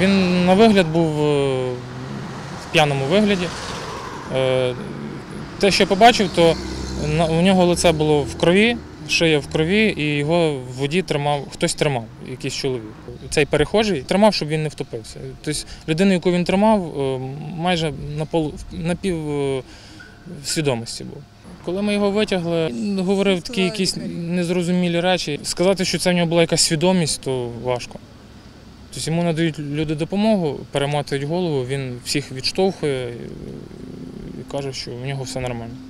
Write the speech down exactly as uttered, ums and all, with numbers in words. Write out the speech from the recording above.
Він на вигляд був в п'яному вигляді. Те, що побачив, то у нього лице було в крові, шия в крові, і його в воді тримав, хтось тримав, якийсь чоловік. Цей перехожий тримав, щоб він не втопився. Тобто людину, яку він тримав, майже напів свідомості був. Коли ми його витягли, говорив такі якісь незрозумілі речі. Сказати, що це в нього була якась свідомість, то важко. Тобто йому надають люди допомогу, перемотують голову, він всіх відштовхує і каже, що в нього все нормально.